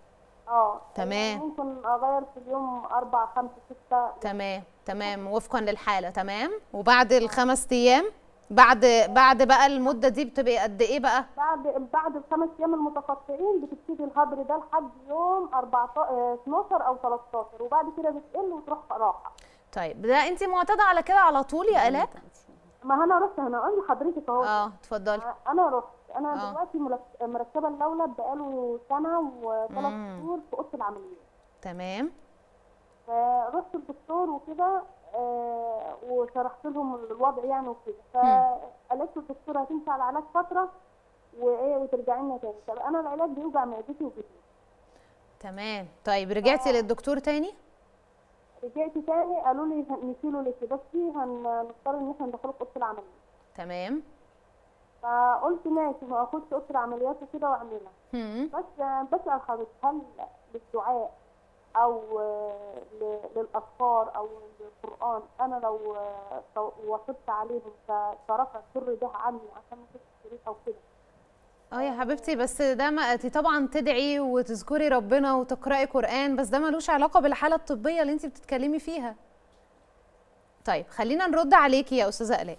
اه تمام. ممكن اغير في اليوم أربعة خمسة ستة. تمام تمام، وفقا للحاله. تمام. وبعد الخمس ايام، بعد بعد بقى المده دي بتبقى قد ايه بقى؟ بعد بعد الخمس ايام المتقطعين بتبتدي الهبر ده لحد يوم اتناشر او تلتاشر، وبعد كده بتقل وتروح راحه. طيب ده انت معتاده على كده على طول يا الاء؟ ما انا رحت، انا قول لحضرتك اهو. اه اتفضلي. انا رحت، انا آه. دلوقتي مركبه اللولب بقاله سنه وثلاث شهور في اوضه العمليات. تمام. فرحت الدكتور وكده آه وشرحت لهم الوضع يعني وكده، فقالت له الدكتوره هتمشي على علاج فتره وايه وترجعي لنا تاني. طب انا العلاج بيوجع معدتي وجسمي. تمام. طيب رجعتي آه. للدكتور تاني؟ رجعت تاني، قالوا لي نشيله لكبستي، هنضطر ان احنا ندخله في اوضه العمليات. تمام. فقلت ماشي هاخد في اوضه العمليات وكده واعملها. بس بسال حضرتك، هل بالدعاء او للاذكار او للقران انا لو وصلت عليهم فرفع السر ده عني عشان ما تشتريش او كده؟ اه يا حبيبتي، بس ده ما انت طبعا تدعي وتذكري ربنا وتقراي قران، بس ده ملوش علاقه بالحاله الطبيه اللي انت بتتكلمي فيها. طيب خلينا نرد عليكي يا استاذه الاء.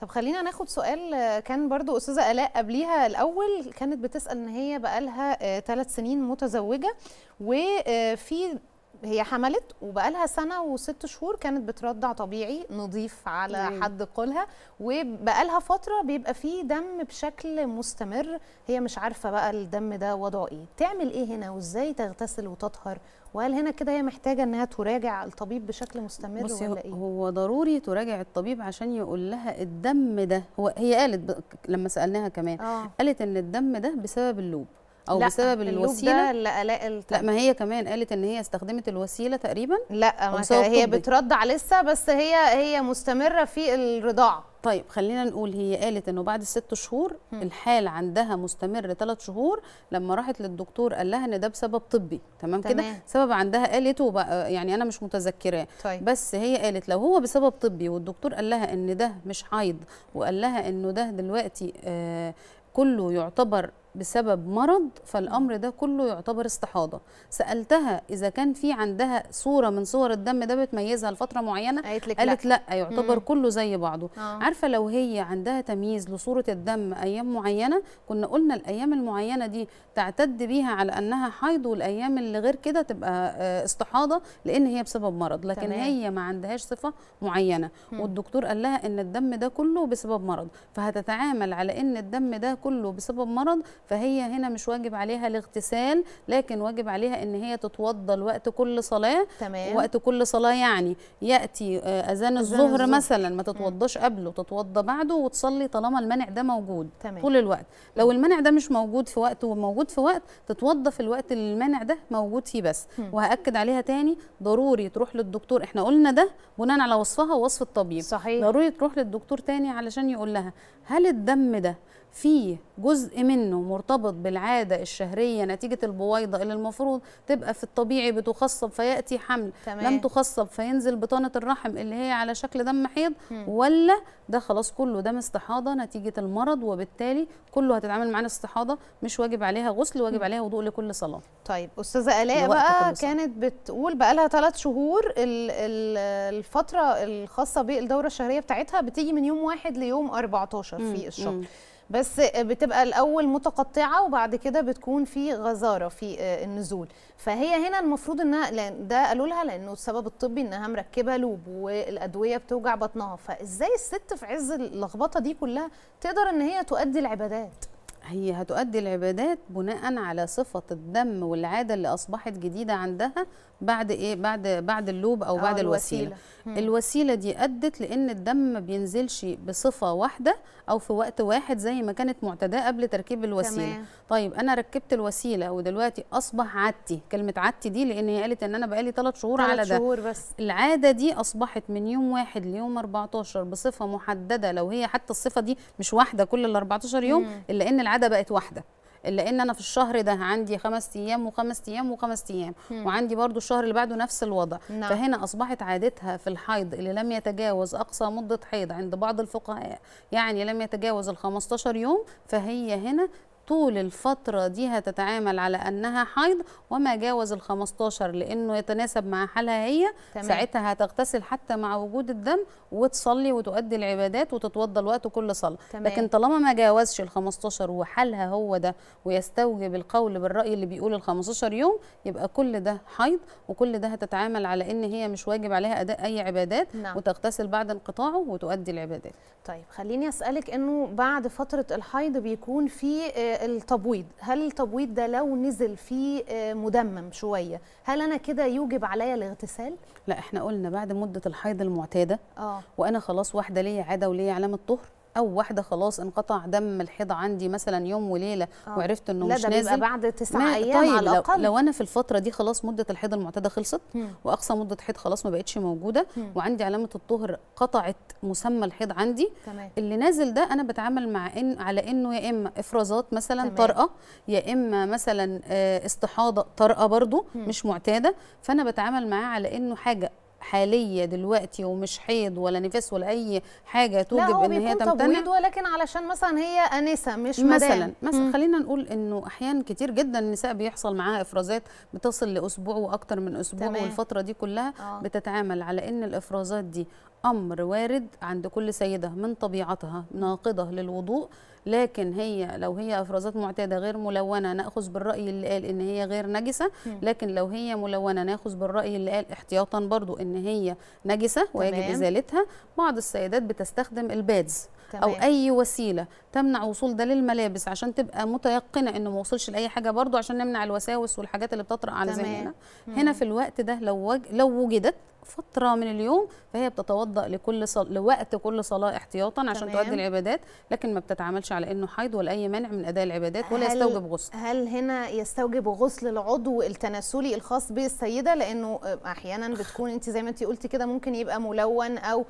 طب خلينا ناخد سؤال كان برضو أستاذة آلاء قبليها. الأول كانت بتسأل إن هي بقالها ثلاث سنين متزوجة، وفي هي حملت وبقالها سنة وست شهور كانت بترضع طبيعي نظيف على حد قولها، وبقالها فترة بيبقى فيه دم بشكل مستمر، هي مش عارفة بقى الدم ده وضعه إيه، تعمل إيه هنا وإزاي تغتسل وتطهر؟ وهل هنا كده هي محتاجه انها تراجع الطبيب بشكل مستمر ولا ايه؟ هو ضروري تراجع الطبيب عشان يقول لها الدم ده هو هي قالت ب... لما سالناها كمان آه. قالت ان الدم ده بسبب اللوب او لا بسبب الوسيله. لا لا لا، ما هي كمان قالت ان هي استخدمت الوسيله تقريبا. لا ما هي بترضع لسه، بس هي هي مستمره في الرضاعه. طيب خلينا نقول هي قالت انه بعد الست شهور الحال عندها مستمر ثلاث شهور، لما راحت للدكتور قال لها ان ده بسبب طبي. تمام, تمام. كده سبب عندها قالته، يعني انا مش متذكراه. طيب. بس هي قالت لو هو بسبب طبي والدكتور قال لها ان ده مش حيض، وقال لها انه ده دلوقتي آه كله يعتبر بسبب مرض، فالامر ده كله يعتبر استحاضه. سالتها اذا كان في عندها صوره من صور الدم ده بتميزها لفتره معينه، قالت لا. لا يعتبر مم. كله زي بعضه. آه. عارفه لو هي عندها تمييز لصوره الدم ايام معينه، كنا قلنا الايام المعينه دي تعتد بيها على انها حيض، والايام اللي غير كده تبقى استحاضه لان هي بسبب مرض، لكن تمام. هي ما عندهاش صفه معينه مم. والدكتور قال لها ان الدم ده كله بسبب مرض، فهتتعامل على ان الدم ده كله بسبب مرض، فهي هنا مش واجب عليها الاغتسال، لكن واجب عليها ان هي تتوضا لوقت كل صلاه. تمام. وقت كل صلاه يعني ياتي اذان الظهر مثلا ما تتوضاش قبله، تتوضا بعده وتصلي طالما المنع ده موجود. تمام. طول الوقت. لو المنع ده مش موجود في وقت وموجود في وقت، تتوضا في الوقت اللي المنع ده موجود فيه بس. م. وهاكد عليها تاني، ضروري تروح للدكتور. احنا قلنا ده بناء على وصفها ووصف الطبيب. صحيح. ضروري تروح للدكتور تاني علشان يقول لها هل الدم ده فيه جزء منه مرتبط بالعادة الشهرية نتيجة البويضة اللي المفروض تبقى في الطبيعي بتخصب فيأتي حمل. تمام. لم تخصب فينزل بطانة الرحم اللي هي على شكل دم حيض، ولا ده خلاص كله دم استحاضة نتيجة المرض، وبالتالي كله هتتعامل معانا استحاضة، مش واجب عليها غسل، واجب عليها وضوء لكل صلاة. طيب أستاذة آلاء بقى كانت بتقول بقى لها ثلاث شهور الفترة الخاصة بالدورة الشهرية بتاعتها بتيجي من يوم واحد ليوم أربعتاشر في الشهر، بس بتبقى الأول متقطعة وبعد كده بتكون في غزارة في النزول، فهي هنا المفروض انها ده قالوا لها لأنه السبب الطبي انها مركبة لوب والأدوية بتوجع بطنها، فازاي الست في عز اللخبطة دي كلها تقدر ان هي تؤدي العبادات؟ هي هتؤدي العبادات بناء على صفة الدم والعادة اللي أصبحت جديدة عندها بعد إيه؟ بعد بعد اللوب أو بعد الوسيلة. الوسيلة. الوسيلة دي أدت لأن الدم ما بينزلش بصفة واحدة أو في وقت واحد زي ما كانت معتادة قبل تركيب الوسيلة. تمام. طيب أنا ركبت الوسيلة ودلوقتي أصبح عادتي، كلمة عادتي دي لأن هي قالت إن أنا بقالي ثلاث شهور على ده. ثلاث شهور بس. العادة دي أصبحت من يوم واحد ليوم أربعتاشر بصفة محددة، لو هي حتى الصفة دي مش واحدة كل ال أربعتاشر يوم، مم. إلا إن العادة ده بقت واحده، الا ان انا في الشهر ده عندي خمس ايام وخمس ايام وخمس ايام، هم. وعندي برضو الشهر اللي بعده نفس الوضع. نعم. فهنا اصبحت عادتها في الحيض اللي لم يتجاوز اقصى مده حيض عند بعض الفقهاء يعني لم يتجاوز ال خمستاشر يوم، فهي هنا طول الفترة دي هتتعامل على أنها حيض، وما جاوز ال خمستاشر لأنه يتناسب مع حالها هي. تمام. ساعتها هتغتسل حتى مع وجود الدم وتصلي وتؤدي العبادات وتتوضى لوقت كل صلاة. تمام. لكن طالما ما جاوزش ال خمستاشر وحالها هو ده ويستوجب القول بالرأي اللي بيقول ال خمستاشر يوم، يبقى كل ده حيض، وكل ده هتتعامل على أن هي مش واجب عليها أداء أي عبادات. نعم. وتغتسل بعد انقطاعه وتؤدي العبادات. طيب خليني أسألك أنه بعد فترة الحيض بيكون في التبويض، هل التبويض ده لو نزل فيه مدمم شويه هل انا كده يوجب عليا الاغتسال؟ لا، احنا قلنا بعد مده الحيض المعتاده. آه. وانا خلاص واحده ليا عاده وليا علامه طهر، او واحده خلاص انقطع دم الحيض عندي مثلا يوم وليله. آه. وعرفت انه مش نازل، لا ده بيبقى بعد تسع ايام طيب على الاقل. لو, لو انا في الفتره دي خلاص مده الحيض المعتاده خلصت، م. واقصى مده حيض خلاص ما بقتش موجوده، م. وعندي علامه الطهر قطعت مسمى الحيض عندي. تمام. اللي نازل ده انا بتعامل مع ان على انه يا اما افرازات مثلا طارئه، يا اما مثلا استحاضه طارئه برده مش معتاده، فانا بتعامل معاه على انه حاجه حاليه دلوقتي ومش حيض ولا نفاس ولا اي حاجه توجب ان هي تمتنع. لا، هو بيكون تبويض ولكن علشان مثلا هي انسه مش مدام مثلا. مثلا خلينا نقول انه احيان كتير جدا النساء بيحصل معاها افرازات بتصل لاسبوع واكتر من اسبوع. تمام. والفتره دي كلها آه. بتتعامل على ان الافرازات دي امر وارد عند كل سيده من طبيعتها ناقضه للوضوء، لكن هي لو هي افرازات معتاده غير ملونه ناخذ بالراي اللي قال ان هي غير نجسه، لكن لو هي ملونه ناخذ بالراي اللي قال احتياطا برضو ان هي نجسه ويجب ازالتها. بعض السيدات بتستخدم البادز او اي وسيله تمنع وصول ده للملابس عشان تبقى متيقنه انه ما وصلش لاي حاجه برضو عشان نمنع الوساوس والحاجات اللي بتطرق على ذهننا. هنا في الوقت ده لو وج... لو وجدت فتره من اليوم فهي بتتوضا لكل صل... لوقت كل صلاه احتياطا عشان تؤدي العبادات، لكن ما بتتعاملش على انه حيض ولا اي مانع من اداء العبادات ولا هل... يستوجب غسل. هل هنا يستوجب غسل العضو التناسلي الخاص بالسيده؟ لانه احيانا بتكون انت زي ما انت قلتي كده ممكن يبقى ملون او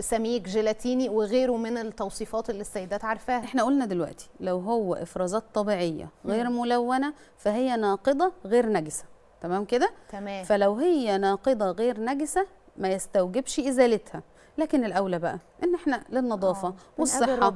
سميك جيلاتيني وغيره من التوصيفات اللي السيدات عارفاها. احنا قلنا دلوقتي لو هو افرازات طبيعيه غير م. ملونه فهي ناقضه غير نجسه. تمام كده؟ تمام. فلو هي ناقضه غير نجسه ما يستوجبش ازالتها، لكن الاولى بقى ان احنا للنظافه آه. والصحه.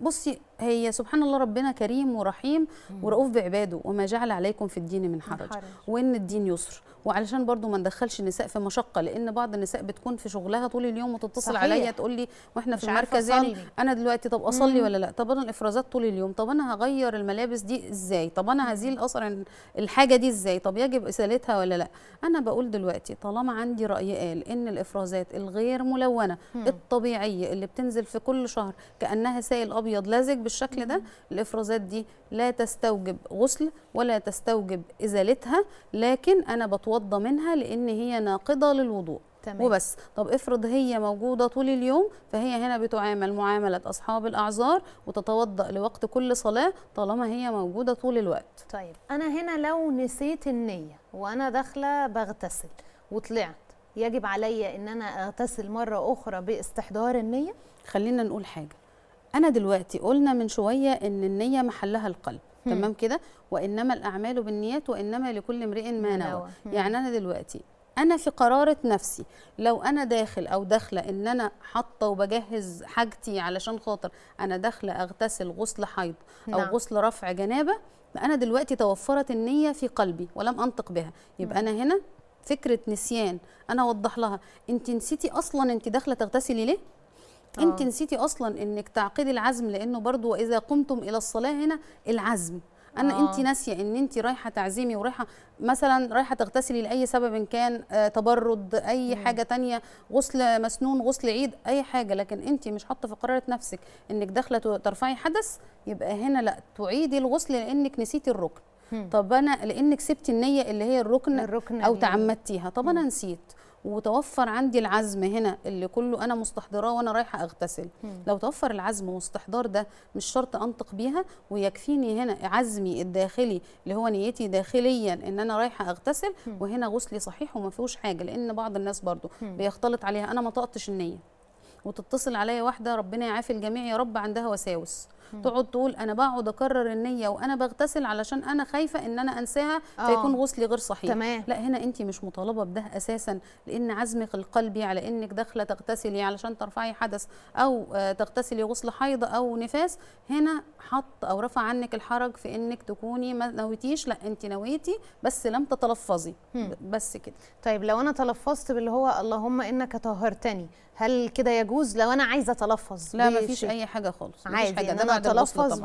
وبصي هي سبحان الله ربنا كريم ورحيم م. ورؤوف بعباده، وما جعل عليكم في الدين من حرج، حرج. وان الدين يسر، وعلشان برضو ما ندخلش النساء في مشقه، لان بعض النساء بتكون في شغلها طول اليوم وتتصل عليا تقول لي واحنا في المركز يعني انا دلوقتي طب اصلي مم. ولا لا، طب انا الافرازات طول اليوم، طب انا هغير الملابس دي ازاي، طب انا هزيل اثر الحاجه دي ازاي، طب يجب ازالتها ولا لا. انا بقول دلوقتي طالما عندي راي قال ان الافرازات الغير ملونه مم. الطبيعيه اللي بتنزل في كل شهر كانها سائل ابيض لازج بالشكل ده. الإفرازات دي لا تستوجب غسل ولا تستوجب إزالتها، لكن أنا بتوضى منها لأن هي ناقضة للوضوء. تمام. وبس. طب افرض هي موجودة طول اليوم، فهي هنا بتعامل معاملة أصحاب الأعذار وتتوضأ لوقت كل صلاة طالما هي موجودة طول الوقت. طيب أنا هنا لو نسيت النية وأنا داخلة بغتسل وطلعت، يجب عليا إن أنا أغتسل مرة أخرى باستحضار النية؟ خلينا نقول حاجة، أنا دلوقتي قلنا من شوية إن النية محلها القلب. تمام كده؟ وإنما الأعمال بالنيات وإنما لكل امرئ ما نوى. يعني أنا دلوقتي أنا في قرارة نفسي، لو أنا داخل أو داخلة إن أنا حاطة وبجهز حاجتي علشان خاطر أنا داخلة أغتسل غسل حيض أو نعم. غسل رفع جنابة، أنا دلوقتي توفرت النية في قلبي ولم أنطق بها، يبقى أنا هنا فكرة نسيان. أنا أوضح لها، أنت نسيتي أصلا أنت داخلة تغتسلي ليه؟ أوه. أنت نسيتي أصلا إنك تعقدي العزم، لأنه برضو وإذا قمتم إلى الصلاة هنا العزم. أنا أنت ناسية إن أنت رايحة تعزيمي ورايحة مثلا رايحة تغتسلي لأي سبب كان، آه تبرد، أي مم. حاجة تانية، غسل مسنون، غسل عيد، أي حاجة، لكن أنت مش حاطة في قرارة نفسك إنك داخلة ترفعي حدث، يبقى هنا لا تعيدي الغسل لأنك نسيتي الركن. مم. طب أنا لأنك سبتي النية اللي هي الركن, الركن أو تعمدتيها، طب مم. أنا نسيت وتوفر عندي العزم هنا اللي كله انا مستحضراه وانا رايحه اغتسل. مم. لو توفر العزم واستحضار ده مش شرط انطق بيها، ويكفيني هنا عزمي الداخلي اللي هو نيتي داخليا ان انا رايحه اغتسل، مم. وهنا غسلي صحيح وما فيهوش حاجه، لان بعض الناس برضو مم. بيختلط عليها انا ما طقتش النيه، وتتصل عليا واحده ربنا يعافي الجميع يا رب عندها وساوس، مم. تقعد تقول انا بقعد اكرر النيه وانا بغتسل علشان انا خايفه ان انا انساها فيكون غسلي غير صحيح. تمام. لا هنا انت مش مطالبه بده اساسا، لان عزمك القلبي على انك داخله تغتسلي علشان ترفعي حدث او تغتسلي غسل حيض او نفاس، هنا حط او رفع عنك الحرج في انك تكوني ما نويتيش، لا انت نويتي بس لم تتلفظي. مم. بس كده. طيب لو انا تلفظت باللي هو اللهم انك طهرتني، هل كده يجوز لو انا عايزه اتلفظ؟ لا مفيش اي حاجه خالص، مفيش حاجه، ده تلفظ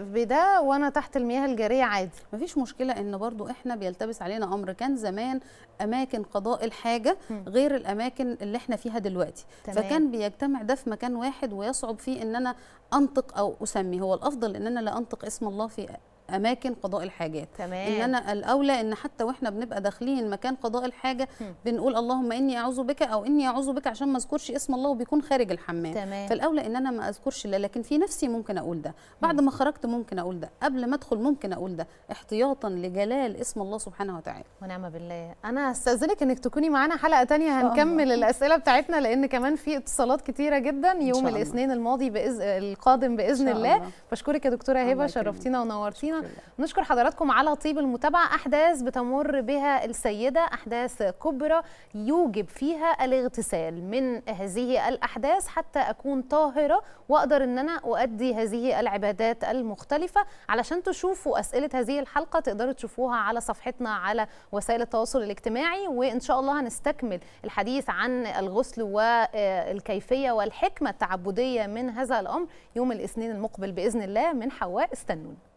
بده وانا تحت المياه الجاريه عادي، مفيش مشكله. ان برضو احنا بيلتبس علينا امر، كان زمان اماكن قضاء الحاجه غير الاماكن اللي احنا فيها دلوقتي. تمام. فكان بيجتمع ده في مكان واحد ويصعب فيه ان انا انطق او اسمي، هو الافضل ان انا لا انطق اسم الله في اماكن قضاء الحاجات. تمام. ان انا الاولى ان حتى واحنا بنبقى داخلين مكان قضاء الحاجه م. بنقول اللهم اني اعوذ بك او اني اعوذ بك عشان ما اذكرش اسم الله، وبيكون خارج الحمام. تمام. فالاولى ان انا ما اذكرش الله، لكن في نفسي ممكن اقول ده، بعد ما خرجت ممكن اقول ده، قبل ما ادخل ممكن اقول ده، احتياطا لجلال اسم الله سبحانه وتعالى. ونعم بالله. انا هستاذنك انك تكوني معانا حلقه ثانيه هنكمل الاسئله بتاعتنا، لان كمان في اتصالات كتيره جدا يوم الاثنين الماضي بإذن القادم باذن الله. الله. بشكرك يا دكتوره هبه، شرفتينا ونورتينا. نشكر حضراتكم على طيب المتابعة. أحداث بتمر بها السيدة، أحداث كبرى يوجب فيها الاغتسال، من هذه الأحداث حتى أكون طاهرة وأقدر أن أنا أؤدي هذه العبادات المختلفة. علشان تشوفوا أسئلة هذه الحلقة تقدروا تشوفوها على صفحتنا على وسائل التواصل الاجتماعي، وإن شاء الله هنستكمل الحديث عن الغسل والكيفية والحكمة التعبدية من هذا الأمر يوم الاثنين المقبل بإذن الله من حواء. استنون.